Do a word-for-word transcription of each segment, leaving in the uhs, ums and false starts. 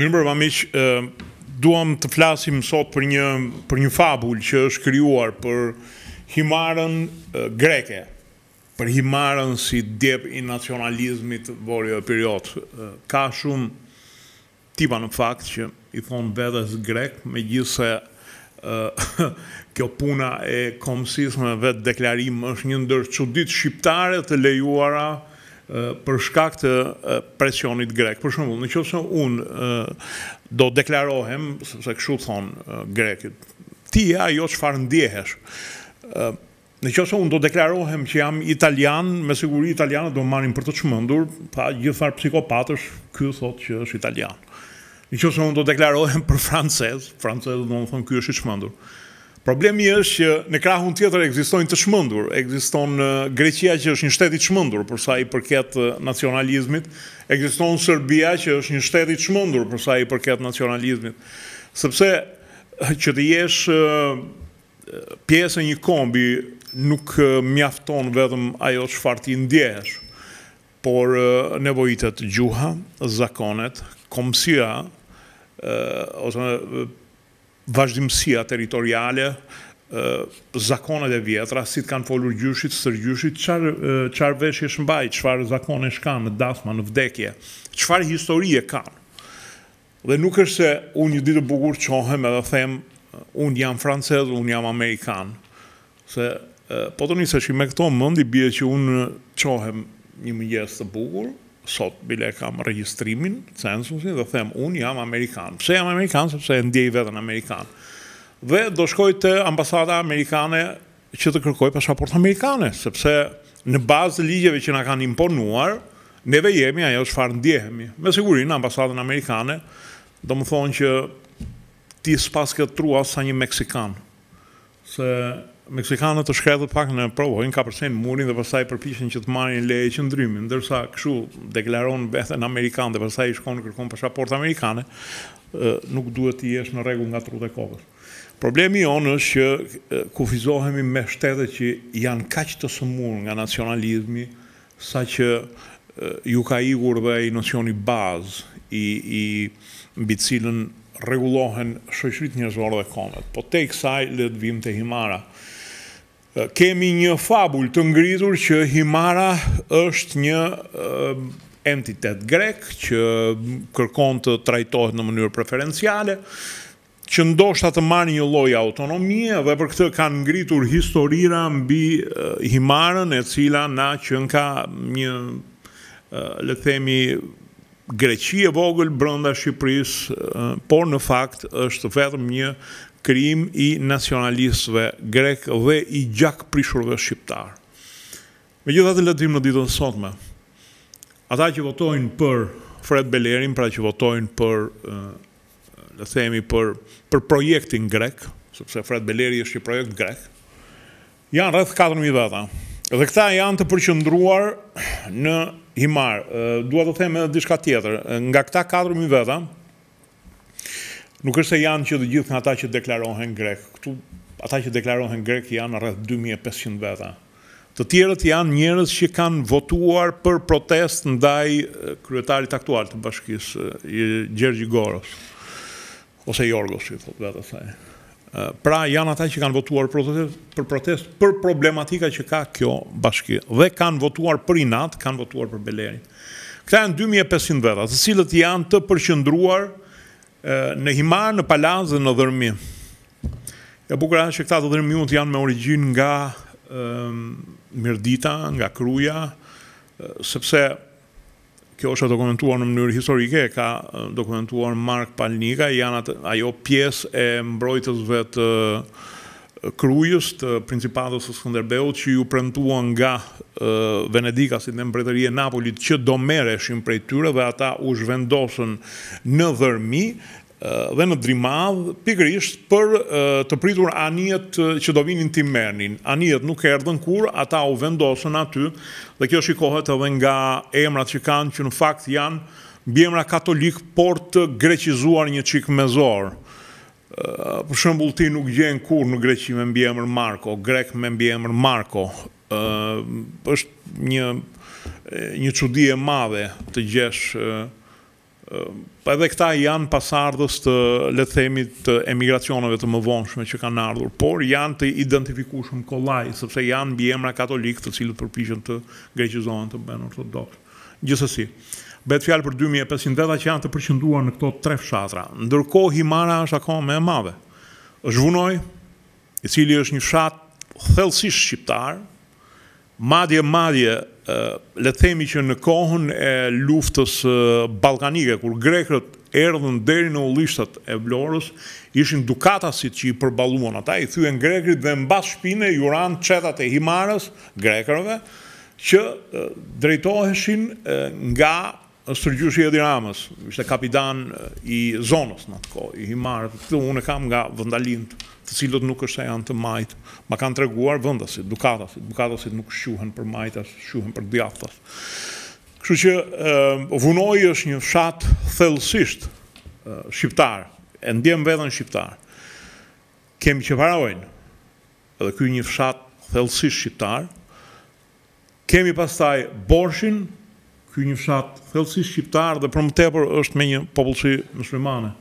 Mirëmbrëma miq, duam të flasim sot për një për një fabul që është krijuar për Himarën greke, për Himarën si djep I nacionalizmit vorjo period. Ka shumë tipa në fakt që I thon vetes grek, megjithse kjo puna e komsisë me vetë deklarim është një ndër çudit shqiptare të lejuara për shkak të presionit grek. Për shembull, nëse unë do deklarohem, sepse kështu thon grekët, ti je ajo çfarë ndjehesh. Nëse unë do deklarohem që jam italian, me siguri italianët do marrin për të çmendur, pa gjithfarë psikopatësh, ky thotë që është italian. Nëse unë do deklarohem për francez, francezët do thonë ky është I çmendur. Problemi është që në krahun tjetër ekzistojnë të çmendur, ekziston Greqia që është një shtet I çmendur për sa I përket nacionalizmit, ekziston Serbia që është një shtet I çmendur për sa I përket nacionalizmit. Sepse që të jesh pjesë e një kombi nuk mjafton vetëm ajo çfarë ti ndjehesh, por nevojitet gjuha, zakonet, komësia ose vazhdimësia territoriale, zakonet e vjetra, si të kanë folur gjyshit, sërgjyshit, çfarë veshje shmbajnë, çfarë zakone kanë në dasma, në vdekje, çfarë historie kanë. Dhe nuk është se unë një ditë bukur qohem edhe them, unë jam francez, unë jam amerikan. Se po të njëse që me këto mëndi bie që unë qohem një mëngjes të bukur, sot bile kam regjistrimin, censusin, dhe them, unë jam Amerikan. Pse jam Amerikan? Sepse e ndjej veten Amerikan. Dhe do shkoj te ambasada Amerikane që të kërkoj pasaport Amerikane, sepse në bazë të ligjeve që na kanë imponuar, neve jemi ajo çfarë ndjehemi. Me siguri në ambasadën Amerikane, do më thonë që ti s'pas ke trua sa një Meksikan. Se Meksikanët të shkretët pak në provojnë, ka përsen murin dhe pastaj përpiqen që të marrin leje qëndrimi, ndërsa kështu deklaron veten Amerikan dhe pastaj I shkon kërkon pasaportë Amerikane, nuk duhet të jesh në rregull nga truta e kokës. Problemi jonë është që kufizohemi me shtete që janë kaq të sëmurë nga nacionalizmi, sa që ju ka ikur dhe I nocioni bazë I mbi të cilën rregullohen shoqëritë njerëzore dhe komet. Po te kësaj le të vim te Himara. Kemi një fabul të ngritur që Himara është një entitet grek që kërkon të trajtohet në mënyrë preferenciale, që ndoshta të marrë një lloj autonomie dhe për këtë kanë ngritur historira mbi Himarën e cila na qen ka një le të themi Greqi e vogël brenda Shqipërisë, por në fakt është vetëm një krijim I nacionalistëve grek dhe I gjakprishurve shqiptar. Megjithatë le të vim në ditën e sotme. Ata që votojnë për Fredi Belerin, pra që votojnë për le të themi për për projektin grek, sepse Fredi Beleri është një projekt grek, janë rreth katër mijë veta. Dhe këta janë të përqendruar në Himar. Dua të them edhe diçka tjetër. Nga këta katër mijë veta, nuk është se janë që të gjithë ata që deklarohen grek. Këtu ata që deklarohen grek janë rreth dy mijë e pesëqind veta. Të tjerët janë njerëz që kanë votuar për protestë ndaj kryetarit aktual të bashkisë, Gjergj Gorës, ose Jorgos, si thotë vetë asaj. Pra janë ata që kanë votuar për protestë për problematika që ka kjo bashki dhe kanë votuar për inat, kanë votuar për Belerin. Këta janë dy mijë e pesëqind veta, të cilët janë të përqendruar në Himar, në Palaz dhe në Dhërmi. E bukur është që këta të Dhërmiut janë me origjinë nga Mirdita, nga Kruja, sepse kjo është dokumentuar në mënyrë historike, ka dokumentuar Mark Palnika, janë ajo pjesë e mbrojtësve të Krujës, të Principatës së Skënderbeut, që ju premtuan nga Venedikasit dhe mbretëria e Napolit që do merreshin prej tyre dhe ata u zhvendosën në Dhërmi dhe në Drimadh, pikërisht për të pritur anijet që do vinin ti merrnin. Anijet nuk erdhën kur, ata u vendosën aty, dhe kjo shikohet edhe nga emrat që kanë, që në fakt janë mbiemra katolik, por të greqizuar një çik mezor. Për shembull, ti nuk gjen kur në Greqi me mbiemër Marko, grek me mbiemër Marko. Është një çudi e madhe të gjesh Pa edhe këta janë pasardhës të, le të themi, të emigracioneve të mëvonshme që kanë ardhur, por janë të identifikueshëm kollaj, sepse janë mbiemra katolik të cilët përpiqen të greqizohen të bëhen ortodoks. Gjithsesi, bëhet fjalë për dy mijë e pesëqind veta që janë të përqendruar në këto tre fshatra. Ndërkohë Himara është akoma më e madhe. Është Vunoj, i cili është një fshat thellësisht shqiptar, madje madje le të themi që në kohën e luftës ballkanike, kur grekët erdhën deri në ullishtat e Vlorës, ishin dukatasit që i përballuan ata, i thyen grekrit dhe mbas shpine i uran çetat e Himarës, grekërve, që drejtoheshin nga Sërgjushe Edi Ramës, ishte kapitan i zonës në atë kohë, i Himarët. Këtë unë kam nga vëndalinë, të cilët nuk është se janë të majtë. Ma kanë treguar vendasit, dukatasit, dukatasit nuk shquhen për majtas, shquhen për djathtas. Kështu që Vunoji është një fshat thellësisht shqiptar, e ndjen veten shqiptar. Kemi Qeparojnë, edhe ky një fshat thellësisht shqiptar. Kemi pastaj Borshin, ky një fshat thellësisht shqiptar dhe për më tepër është me një popullsi muslimane.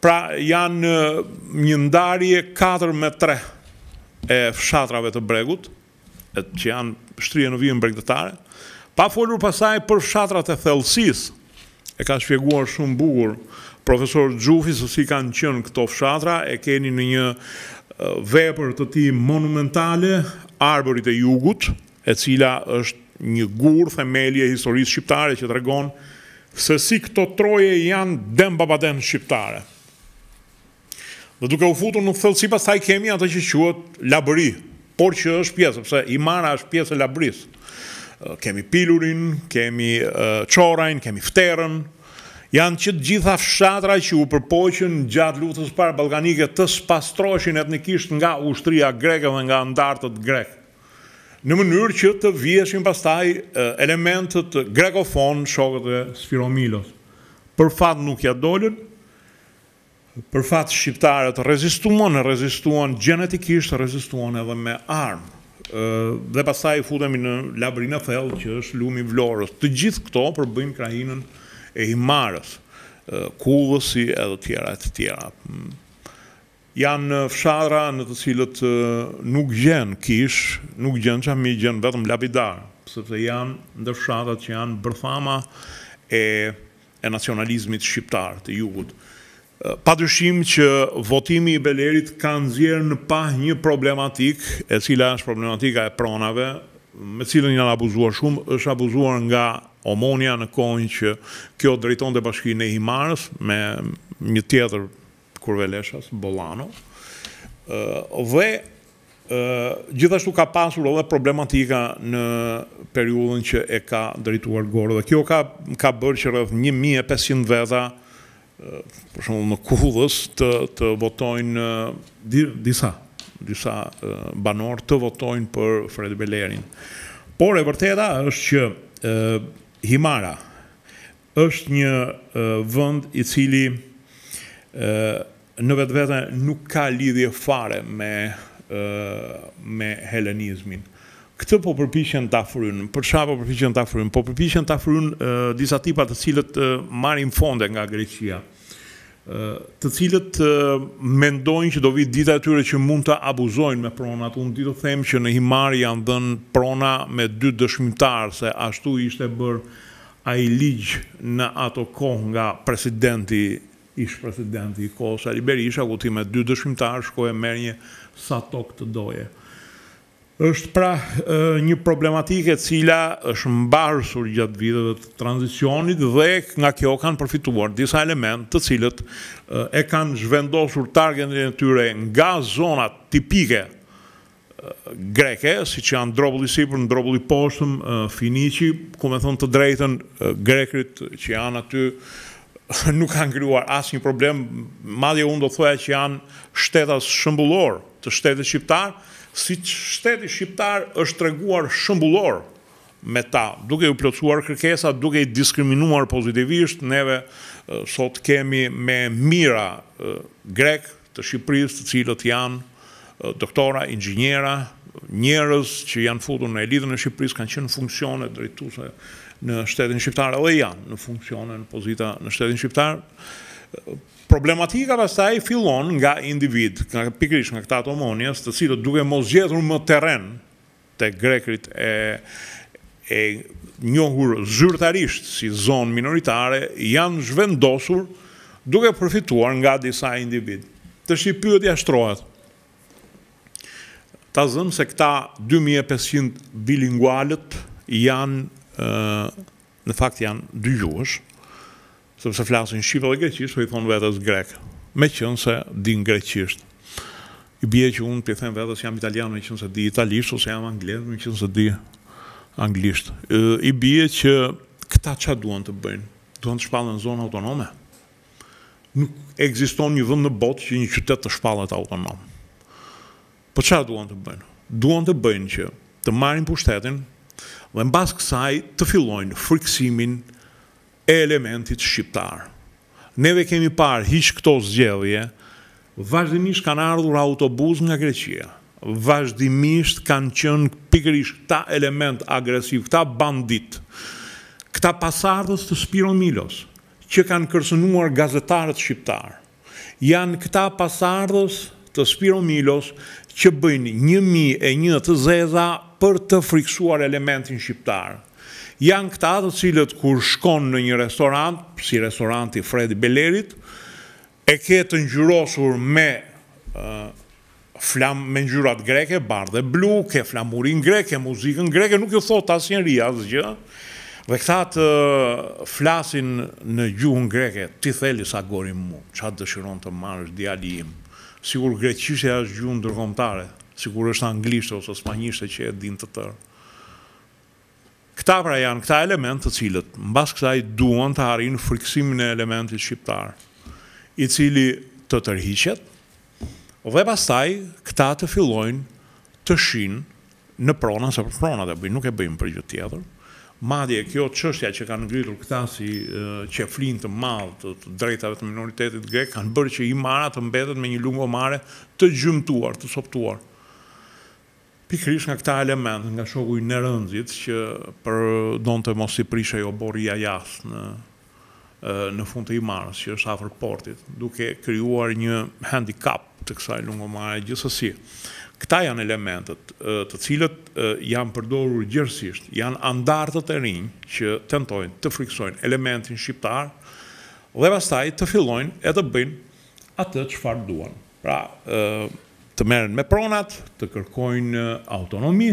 Pra janë një ndarje katër me tre e fshatrave të bregut, që janë shtrije në vijën bregdetare, pa folur pasaj për fshatrat e thellësisë. E ka shpjeguar shumë bukur profesor Xhufi se si kanë qenë këto fshatra, e keni në një vepër të tij monumentale, Arbërit e Jugut, e cila është një gur themelje historisë shqiptare që tregon se si këto troje janë dem babaden shqiptare. Dhe duke u futur në thellësi pastaj kemi atë që quhet Labëri, por që është pjesë, sepse Himara është pjesë e Labërisë. Kemi Pilurin, kemi Çorajn, kemi Fterën, janë që të gjitha fshatra që u përpoqën gjatë luftës parë ballkanike të spastroheshin etnikisht nga ushtria greke dhe nga ndartët grek, në mënyrë që të vjeshin pastaj elementet grekofon, shokët e Spiro Milos. Për fat nuk ja dolën, për fat shqiptarët rezistuan, rezistuan gjenetikisht, rezistuan edhe me armë. Dhe pastaj futemi në Labërinë e thellë që është lumi i Vlorës. Të gjithë këto përbëjnë krahinën e Himarës, Kuvësi edhe të tjera e të tjera. Janë fshatra në të cilët nuk gjen kish, nuk gjen çami, gjen vetëm lapidar, sepse janë ndër fshatrat që janë bërthama e, e nacionalizmit shqiptar të jugut. Padyshim që votimi i Belerit ka nxjerrë në pah një problematik, e cila është problematika e pronave, me cilën janë abuzuar shumë, është abuzuar nga Omonia në kohën që kjo drejtonte bashkinë e Himarës me një tjetër Kurveleshas, Bollano, dhe gjithashtu ka pasur edhe problematika në periudhën që e ka drejtuar Gorë. Dhe kjo ka, ka bërë që rreth një mijë e pesëqind veta, për shembull në Kuvës, të, të votojnë disa, disa banor të votojnë për Fredi Belerin. Por e vërteta është që Himara është një vend i cili në vetë vete nuk ka lidhje fare me, me helenizmin. Këtë po përpiqen ta afrojnë, për çfarë po përpiqen ta afrojnë? Po përpiqen ta afrojnë disa tipa të cilët marrin fonde nga Greqia, të cilët mendojnë që do vi dita e tyre që mund ta abuzojnë me pronat. Unë di të them që në Himar janë dhënë prona me dy dëshmitar, se ashtu ishte bërë ai ligj në ato kohë nga presidenti ish presidenti i Kosha Liberisha, ku ti me dy dëshmitar shkoje merr një sa tok të doje. Është pra një problematike cila është mbarsur gjatë viteve të tranzicionit dhe nga kjo kanë përfituar disa element të cilët e kanë zhvendosur targetin e tyre nga zonat tipike greke, si që janë Dropulli sipër, Dropulli poshtëm, Finiqi, ku me thonë të drejtën grekrit që janë aty nuk kanë krijuar asnjë problem, madje unë do thoja që janë shtetas shembullor të shtetit shqiptar, si shteti shqiptar është treguar shembullor me ta, duke u plotësuar kërkesat, duke i diskriminuar pozitivisht. Neve sot kemi me mira grek të Shqipërisë, të cilët janë doktora, inxhiniera, njerëz që janë futur në elitën e Shqipërisë kanë qenë në funksione drejtuese në shtetin shqiptar apo janë në funksione në pozita në shtetin shqiptar. Problematika pastaj fillon nga individ, nga pikërisht nga këta Omonjes, të cilët duke mos gjetur më terren tek grekrit e e njohur zyrtarisht si zonë minoritare, janë zhvendosur duke përfituar nga disa individ. Tash pyetja shtrohet. Ta zëm se këta dy mijë e pesëqind bilingualët janë, në fakt janë dy gjuhësh, sepse flasin shqipe dhe greqisht, po i thonë vetës grek, meqenëse se din greqisht. I bie që unë për them vetës jam italian, meqenëse se di italisht, ose jam anglisht, meqenëse se di anglisht. I bie që këta ça duan të bëjnë? Duan të shpallen në zonë autonome. Nuk ekziston një vend në botë që një qytet të shpallet autonom. Po çfarë duan të bëjnë? Duan të bëjnë që të marrin pushtetin dhe mbas kësaj të fillojnë friksimin e elementit shqiptar. Neve kemi parë hiç këto zgjedhje, vazhdimisht kanë ardhur autobus nga Greqia. Vazhdimisht kanë qenë pikërisht këta element agresiv, këta bandit, këta pasardhës të Spiro Milos, që kanë kërcënuar gazetarët shqiptar. Janë këta pasardhës të Spiro Milos që bëjnë një mijë e një të zeza për të friksuar elementin shqiptar. Janë këta të cilët kur shkon në një restorant, si restoranti Fredi Belerit, e ke të ngjyrosur me uh, flam me ngjyrat greke, bardhë e blu, ke flamurin greke, muzikën greke, nuk ju thot asnjëri asgjë. Dhe këta të flasin në gjuhën greke, ti theli sa gori mu, çfarë dëshiron të marrësh djali im. Sigur greqishtja është gjuhë ndërkombëtare, sigur është anglishte ose spanjishte që e din të tërë. Këta pra janë këta element të cilët mbas kësaj duan të arrijnë friksimin e elementit shqiptar, i cili të tërhiqet, dhe pastaj këta të fillojnë të shinë në prona, se për pronat e bëjnë, nuk e bëjmë për gjë tjetër. Madje kjo çështja që kanë ngritur këta si uh, qeflin të madh të, të drejtave të minoritetit grek kanë bërë që Himara të mbetet me një lungë omare të gjymtuar, të soptuar. Pikërisht nga këta element, nga shoku i Nerënzit që për donte mos i prishej oborria jashtë në në fund të Himarës, që është afër portit, duke krijuar një handicap të kësaj lungë omare gjithsesi. Këta janë elementet të cilët janë përdorur gjerësisht, janë andartët e rinj që tentojnë të friksojnë elementin shqiptar dhe pastaj të fillojnë e të bëjnë atë çfarë duan. Pra, të merren me pronat, të kërkojnë autonomi,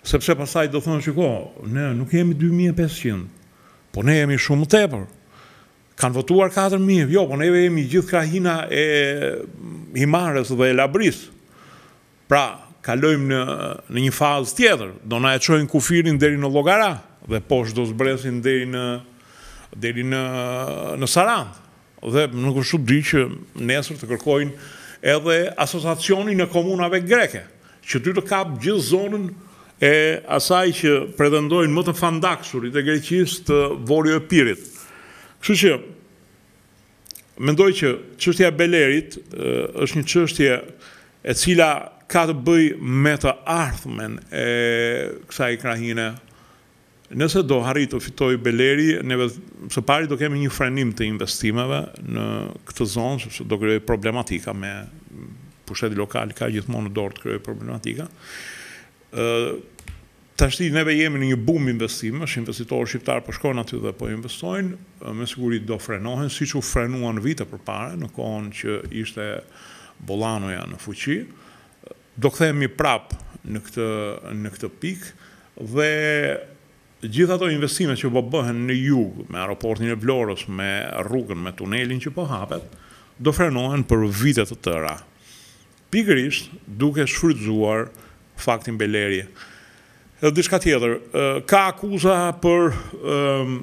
sepse pastaj do thonë shiko, ne nuk jemi dy mijë e pesëqind, po ne jemi shumë tepër. Kanë votuar katër mijë, jo, po ne jemi gjithë krahina e Himarës dhe e Labrisë. Pra, kalojmë në, në një fazë tjetër, do na e çojnë kufirin deri në Llogara, dhe poshtë do zbresin deri në, deri në, në Sarandë. Dhe nuk është di që nesër të kërkojnë edhe asociacionin e komunave greke, që ty të kap gjithë zonën e asaj që pretendojnë më të fandaksurit e greqisë të Vorjë e Pirit. Kështu që, mendoj që çështja e Belerit është një çështje e cila ka të bëj me të ardhmen e kësaj krahine. Nëse do harrit të fitoj Beleri, neve së pari do kemi një frenim të investimeve në këtë zonë, sepse do krijoj problematika me pushteti lokal, ka gjithmonë në dorë të krijoj problematika. Uh, tashti neve jemi në një boom investimesh, investitorë shqiptarë po shkojnë aty dhe po investojnë, me siguri do frenohen, siç u frenuan vite përpara, në kohën që ishte Bollanoja në fuqi. Do kthehemi prap në këtë në këtë pikë dhe gjithë ato investime që po bëhen në jug, me aeroportin e Vlorës, me rrugën, me tunelin që po hapet, do frenohen për vite të tëra. Pikërisht duke shfrytzuar faktin Beleri. Edhe diçka tjetër, ka akuza për um,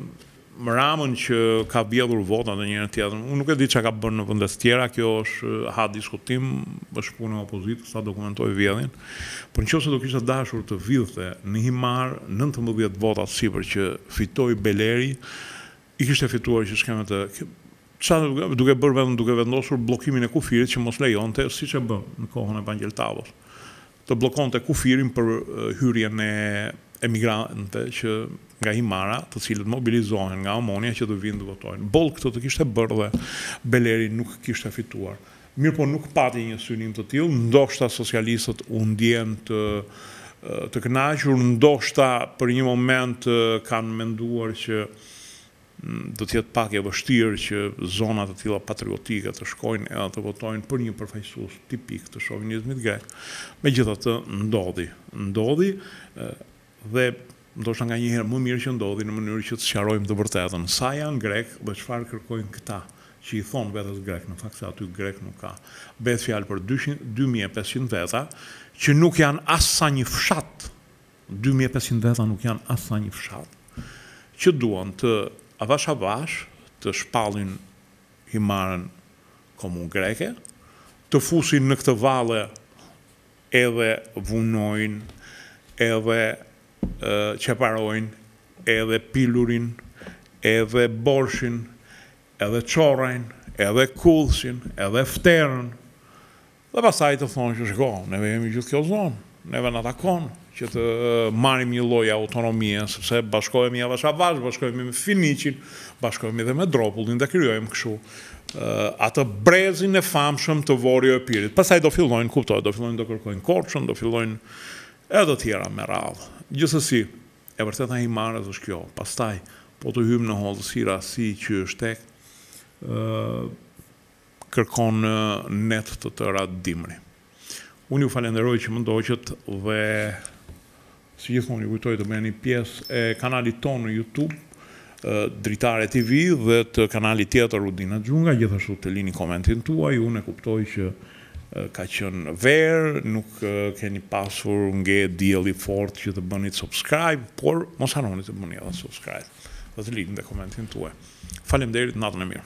Ramën që ka vjedhur votat e njëri tjetrin. Unë nuk e di çka ka bërë në vende të tjera, kjo është ha diskutim, është punë e opozitës sa dokumentoi vjedhjen. Por nëse do kishte dashur të vjedhte në Himar nëntëmbëdhjetë vota sipër që fitoi Beleri, i kishte fituar që skemat e çfarë duke bërë vetëm duke vendosur bllokimin e kufirit që mos lejonte siç e bën në kohën e Vangjel Tavos. të blokonte kufirin për hyrjen e emigrantëve që nga Himara, të cilët mobilizohen nga Omonia që të vinë të votojnë. Boll këtë të kishte bërë dhe Beleri nuk kishte fituar. Mirë po nuk pati një synim të tillë, ndoshta socialistët u ndjen të të kënaqur, ndoshta për një moment kanë menduar që do të jetë pak e vështirë që zonat e tilla patriotike të shkojnë edhe të votojnë për një përfaqësues tipik të shovinizmit grek. Megjithatë ndodhi, ndodhi dhe ndoshta nga një herë më mirë që ndodhi në mënyrë që të sqarojmë të vërtetën. Sa janë grek dhe çfarë kërkojnë këta që i thonë vetes grek, në fakt se aty grek nuk ka. Bëhet fjalë për dy mijë e pesëqind veta që nuk janë as sa një fshat. dy mijë e pesëqind veta nuk janë as sa një fshat. Që duan të avash avash të shpallin Himarën komun greke, të fusin në këtë vale edhe vunojnë, edhe uh, qeparojnë, edhe pilurin, edhe borshin, edhe çorrajn, edhe kullshin, edhe fterën. Dhe pasaj të thonë që shko, neve jemi gjithë kjo zonë, neve në takon, që të marrim një lloj autonomie, sepse bashkohemi avash avash, bashkohemi me Finiqin, bashkohemi dhe me Dropullin, dhe krijojmë kështu atë brezin e famshëm të Vorjo e Pirit. Pastaj do fillojnë, kuptoj, do fillojnë do kërkojnë Korçën, do fillojnë edhe të tjera me radhë. Gjithsesi, e vërteta e Himarës është kjo. Pastaj po të hymë në Hollësira si që është tek kërkon net të tëra dimri. Unë ju falenderoj që më ndoqët dhe si gjithmonë ju kujtoj të bëni pjesë e kanalit tonë në YouTube, Dritare T V dhe të kanalit tjetër Rudina Xhunga, gjithashtu të lini komentin tuaj, unë e kuptoj që ka qenë verë, nuk keni pasur nge dielli fort që të bëni subscribe, por mos harroni të bëni edhe subscribe dhe të lini dhe komentin tuaj. Faleminderit, natën e mirë.